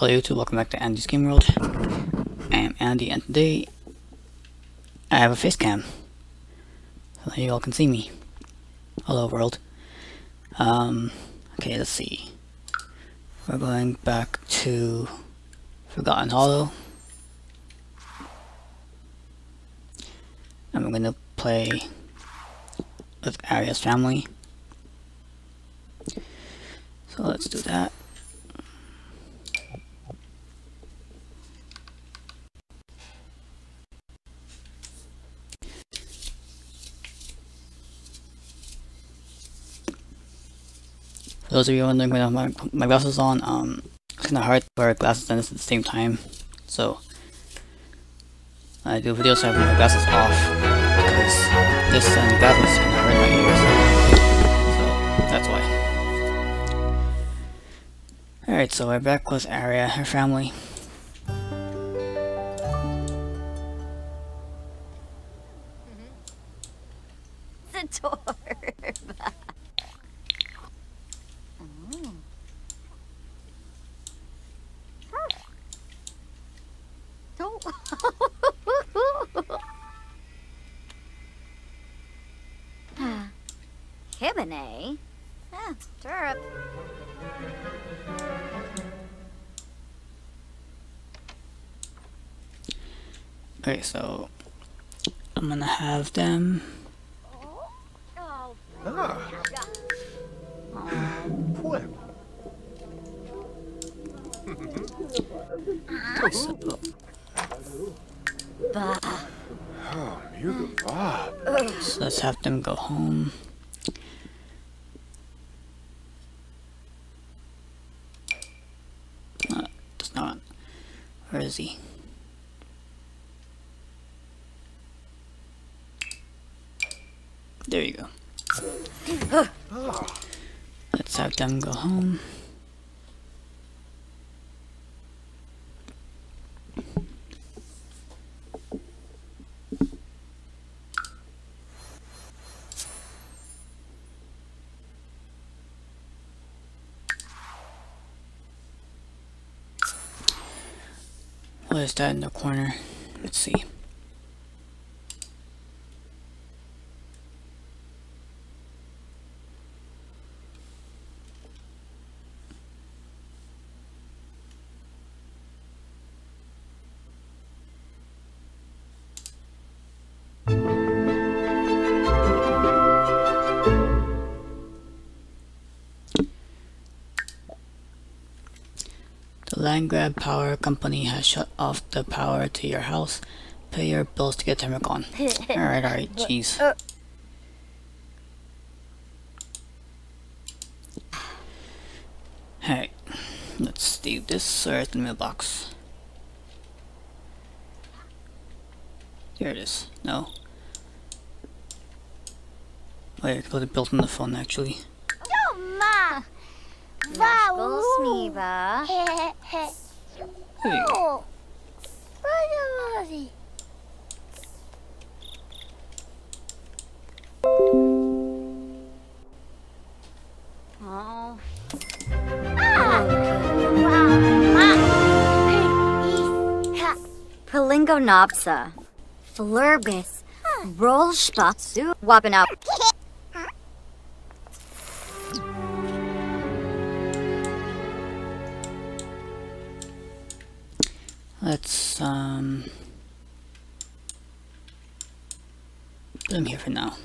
Hello YouTube, welcome back to Andy's Game World. I am Andy and today I have a face cam, so that you all can see me. Hello world. Okay, let's see. We're going back to Forgotten Hollow. And we're gonna play with Aria's family. So let's do that. For those of you wondering when I have my glasses on, it's kind of hard to wear glasses and this at the same time, so I do videos so I have my glasses off, because this and glasses can hurt my ears, so that's why. Alright, so we're back with Aria, her family. The door! Hibane? Ah, turp. Okay, so I'm gonna have them. So, let's have them go home. That's not. Where is he? There you go. Let's have them go home. What is that in the corner? Let's see. Landgrab Power Company has shut off the power to your house. Pay your bills to get them gone. Alright, jeez. Alright, let's do this. Where's the mailbox? Here it is. No. Wait, I could build on the phone actually. Wow! Oh, Palingonopsa, Flurbus, Rollspatsu, Wabanop. Let's put them here for now.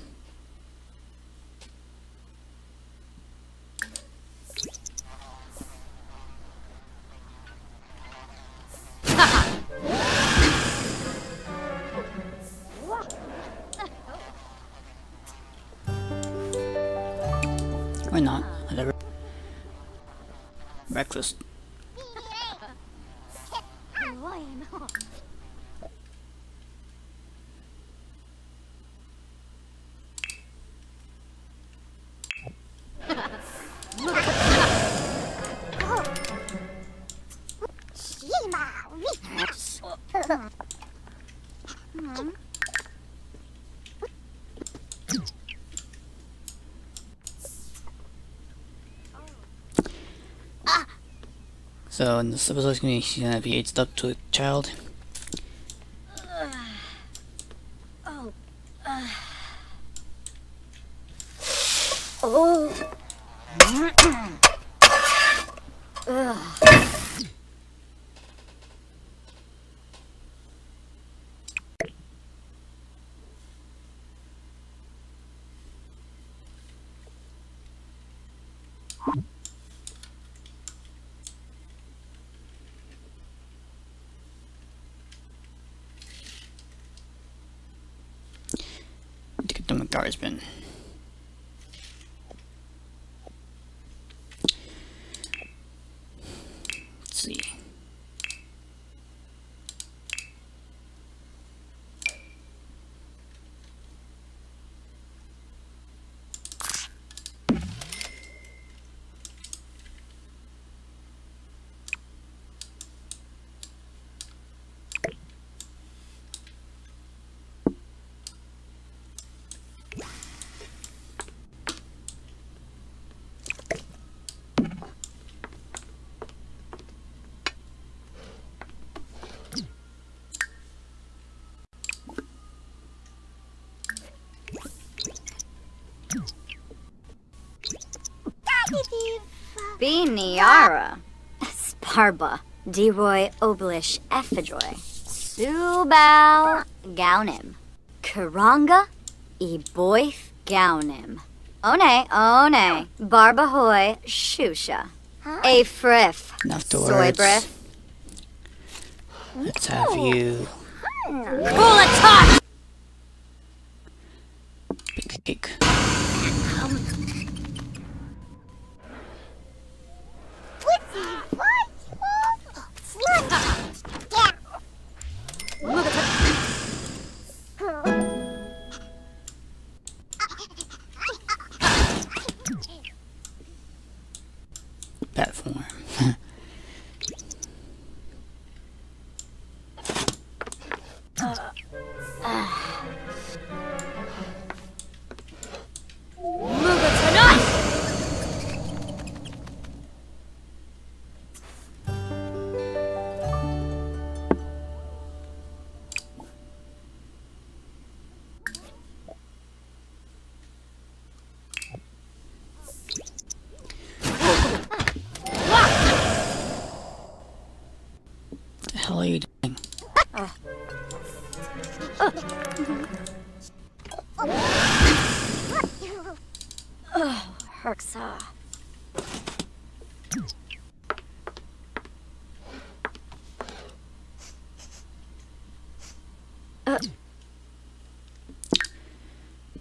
Or not, whatever. Breakfast. So in this episode, she's gonna be aged up to a child. Garbage bin. Let's see. Biniara, Sparba, Deroy Oblish Ephedroy, Subal Gaunim, Karanga, Eboith Gaunim, One, One, Barbahoy Shusha, Afrif, Soybrif. Let's have you. Cool attack!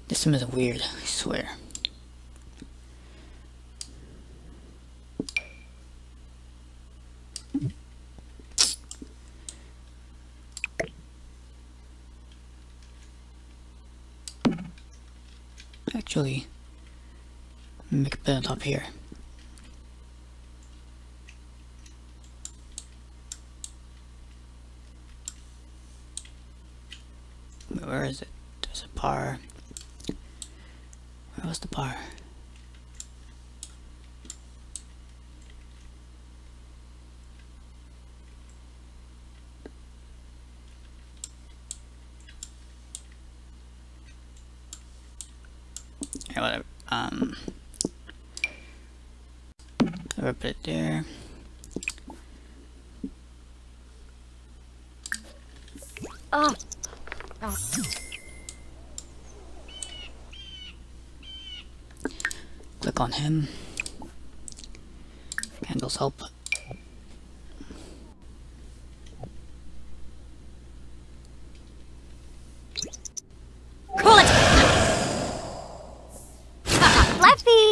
This one is weird, I swear. Actually, make a bit on top here. Where is it? There's a bar. Where was the bar? Yeah, whatever. I'll put it there. Oh. Oh. Click on him. Handles help. Cool it! Lefty!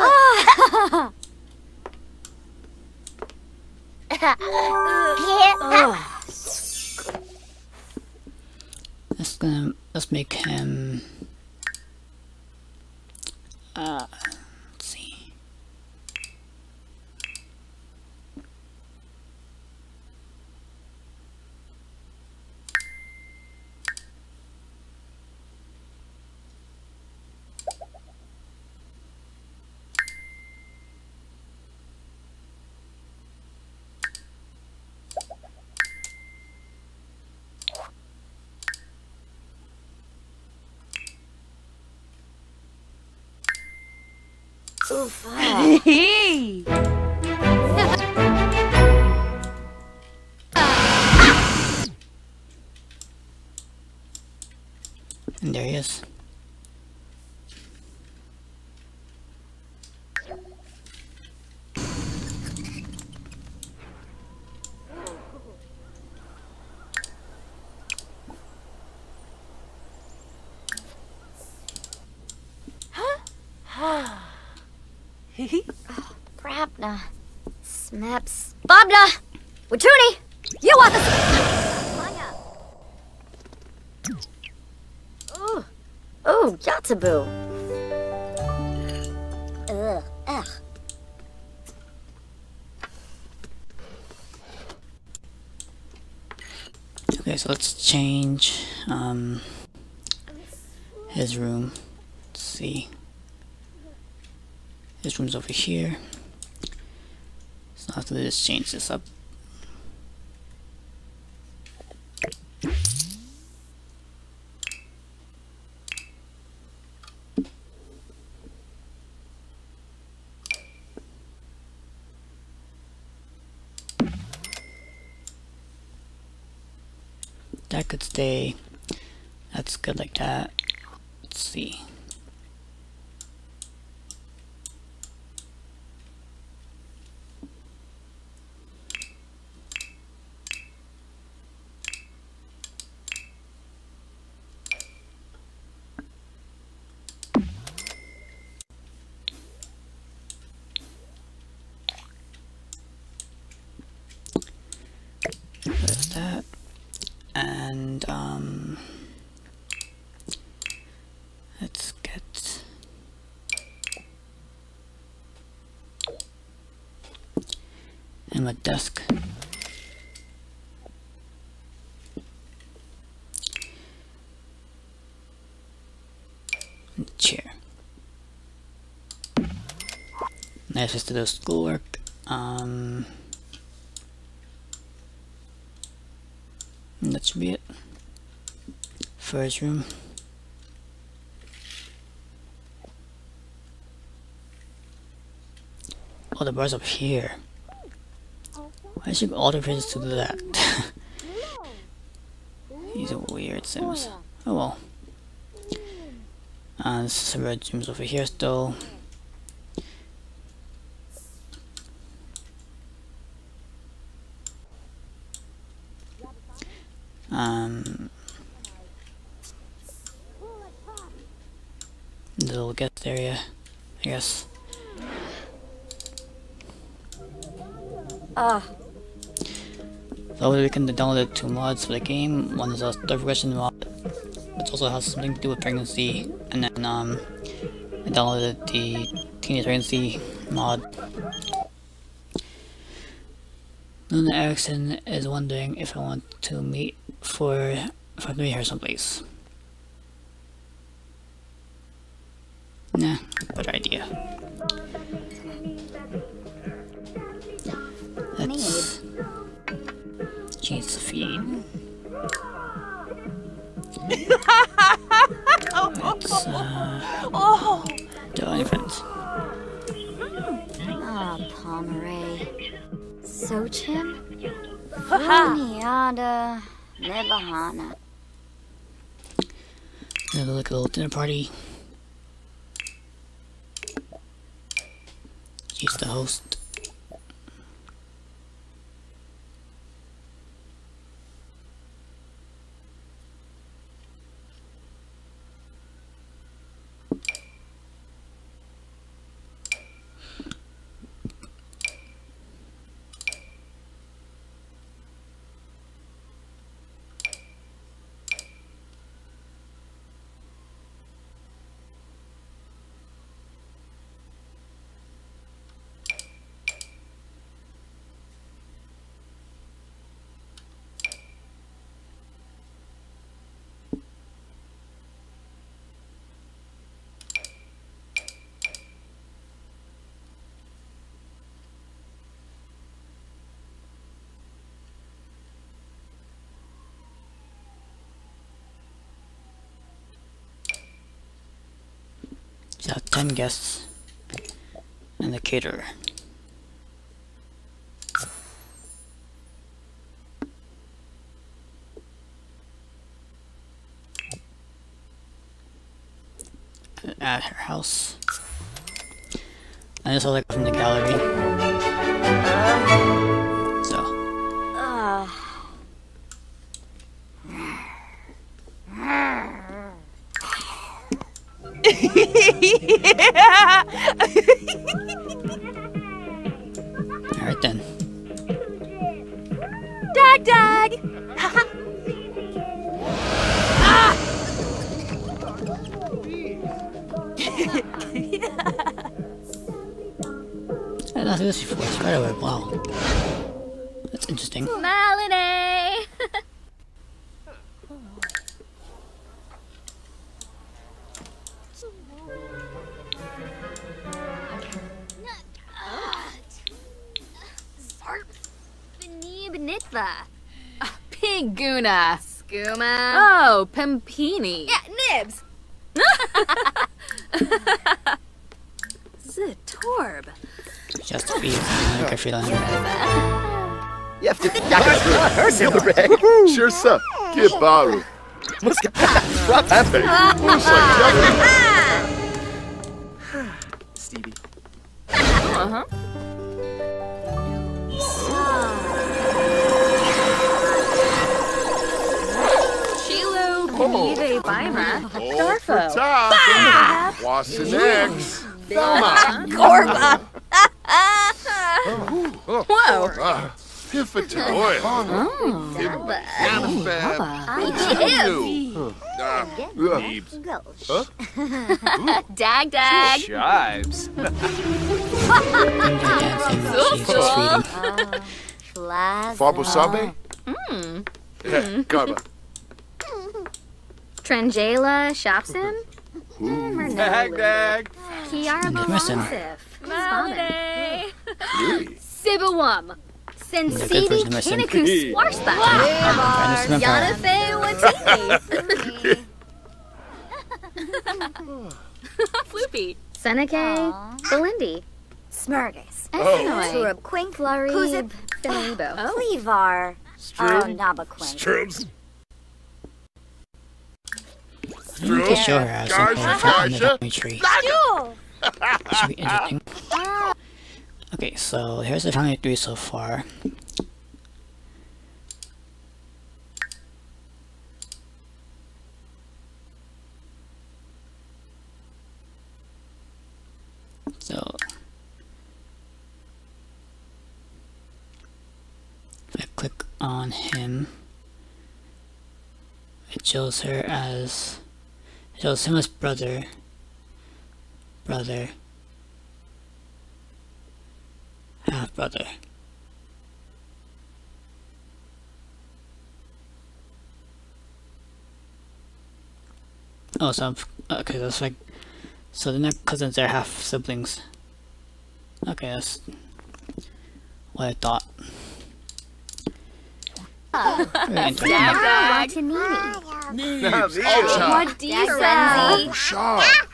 Oh. Let's make him let's see. Oof. Hey. And there he is. Oh, Grabna. Snaps. Babla! Watuni! You are the fire! Oh, oh, Yatabu! Ugh, ugh. Okay, so let's change his room. Let's see. This room's over here. So after this, change this up. That could stay. That's good like that. Let's see. And let's get in the desk. And chair. Nice just to do schoolwork. That should be it. First room. Oh, the bar's up here. Why should all the prisoners do that? These are weird sims. Oh well. This is red rooms over here still. Little guest area, I guess. So we can download two mods for the game. One is a Forgotten mod, which also has something to do with pregnancy, and then I downloaded the teenage pregnancy mod. Luna Erickson is wondering if I want to meet if I can meet her someplace. Nah, good idea. Let's change the feed. Let's do any friends. Ah, Pomeray. Sochim, Funiada, Nebahana. Another like a little dinner party. She's the host. So 10 guests. indicator. At her house. And this is all I got from the gallery. So. Alright then. Dad! Haha! I did not do this before, it's right away, wow. That's interesting. Malinae! Piguna! Skooma! Oh, Pimpini! Yeah, Nibs! Zitorb! Just to be like I feel on that. You have to her sure sup. Get baru. Must get Stevie. Uh-huh. Chilo, Knive, Bima, Darfo. Wasanex. Thelma. Gorba. Whoa! Piffatoy! I Dag Dag! Chives! Fabosabe? Garba. Trangela Shopson? Dag Dag! Kiara Balonsif. Malade! Sibawam! Sensini Kinaku Swarsback! Yanafe Watini! Floopy! Seneke, Belindi! Smurgus! Turub Quinkflurry! Kuzip! Finibo! Cleavar! Nabaquin! Strooms! Strooms! Garsha! This should be interesting. Okay, so here's the family three so far. So if I click on him, it shows him as brother. Brother, half brother. Oh, so I'm, okay. That's like, so the next cousins, they're half siblings. Okay, that's what I thought.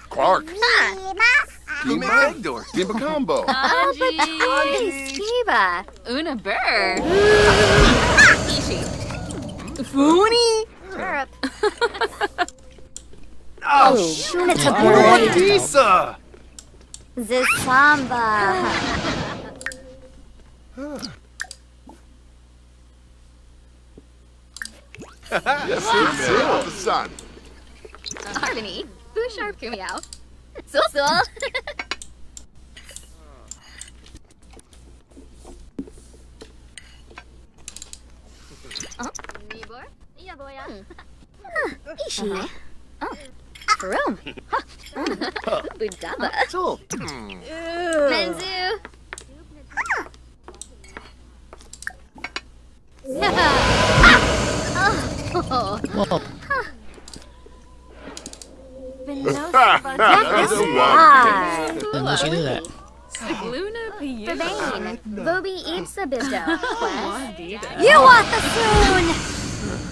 Clark. Dimagdor. Dimacombo. Albatani. Skiba. Una Burr. Ishi. Funi. Turp. Oh, Shunataburr. Lisa. Zisamba. Yes, the sun. Harmony. Boo Sharp Kumiao. So. Nibor? Yeah, boya. Ishi. Oh. Room. Budaba. So. Menzu. Oh. Why she do that? Bobby Bobby eats a bit. You want the spoon?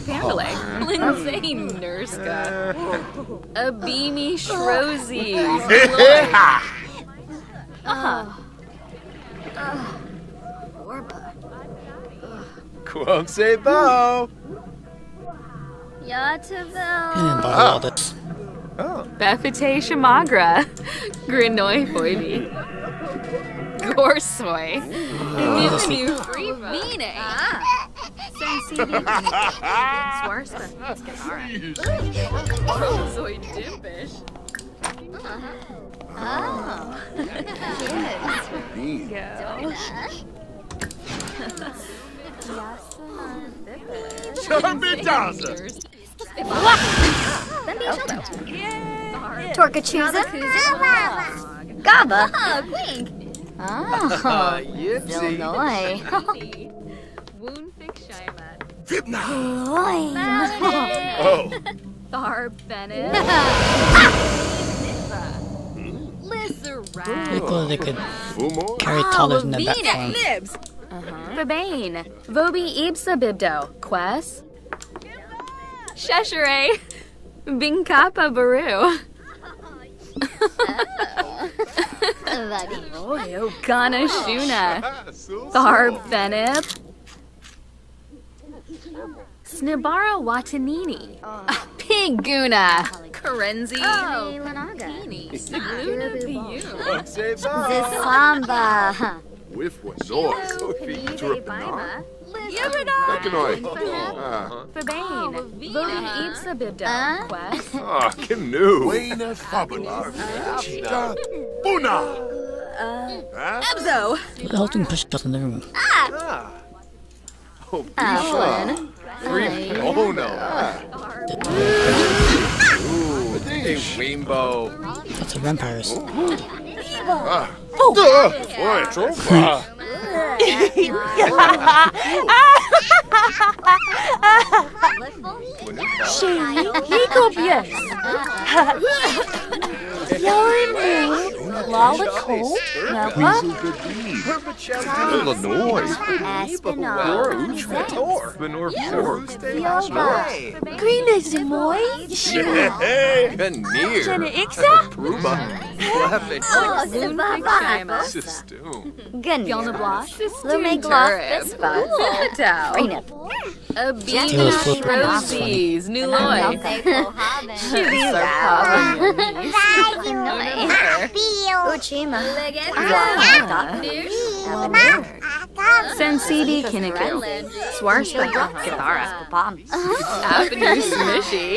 Pamela, Lindsay, Nurska, Abimi, Shrozy. Won't say bow. All this. Oh. Befete Shamagra. Grinoi Foidi. Gorsoy. New free meaning. Gorsoy Dimbish. Oh. Yes. Torkachusa Gaba Quink. Ah, Illinois. Oh, Thar Bennett. People that could carry taller than the back. Vabane, Vobi Ibsa Bibdo, Quest, Sheshere, Binkapa Baru, Ghana Shuna, Thar Benip, Snibara Watanini, Piguna, Karenzi, Sigluna Biu, Zisamba. With what's on? Turpina, Lekanoi, Fabane, Voting Ibsa Bibda, Quest, Canoe, Wayna Fabula, Chita, Buna, Abzo, Elton pushed us in the room. Oh, oh no. Hey, Wimbo. That's a vampires. Oh, a Sensidi Kinnikin, Swarsbaka Kathara, Avenue Smishy,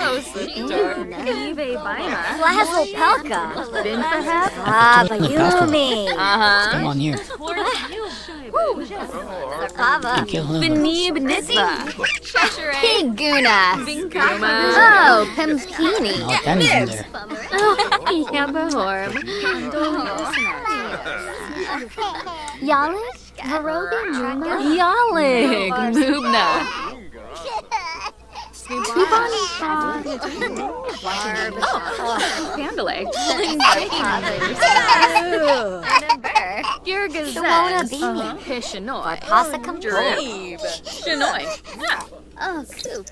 Oh, Sister, Kive Baima, Flazzle Pelka, Binfahab, Bayumi. Come on here. Benib Nizba, Piguna, Oh, Pemskini, Yalik, Harogan, Yalik, Mubna, Tubani, Candlelight, Girgazette, Pishanoy, Possacum, Dreeb, Shinoy, Oh, Coop,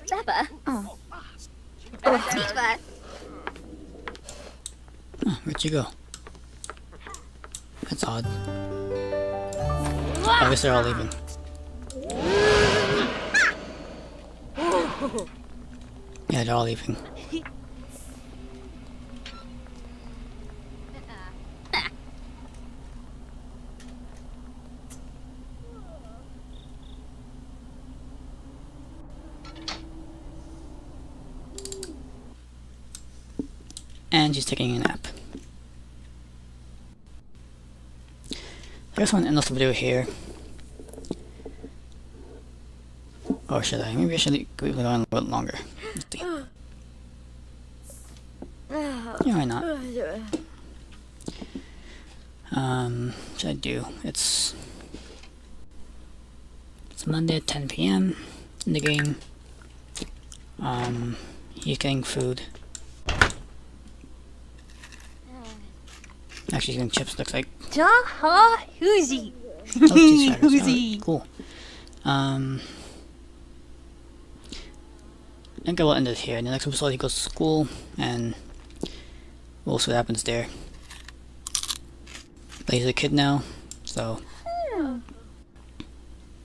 Beba, Where'd you go? That's odd. I guess they're all leaving. Yeah, they're all leaving. And she's taking a nap. I guess I want to end this video here. Or should I? Maybe I should go on a little bit longer. Let's see. Yeah, why not? What should I do? It's Monday at 10 PM in the game. He's getting food. Actually, he's getting chips, looks like. Jaha, Hoozy! Hoozy! Cool. I think I will end it here. In the next episode, he goes to school, and we'll see what happens there. But he's a kid now, so.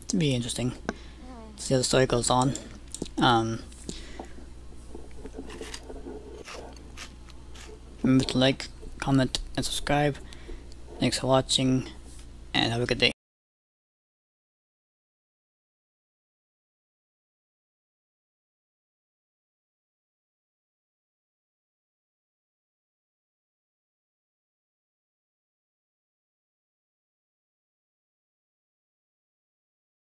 To be interesting. See how the story goes on. Remember to like, comment, and subscribe. Thanks for watching, and have a good day.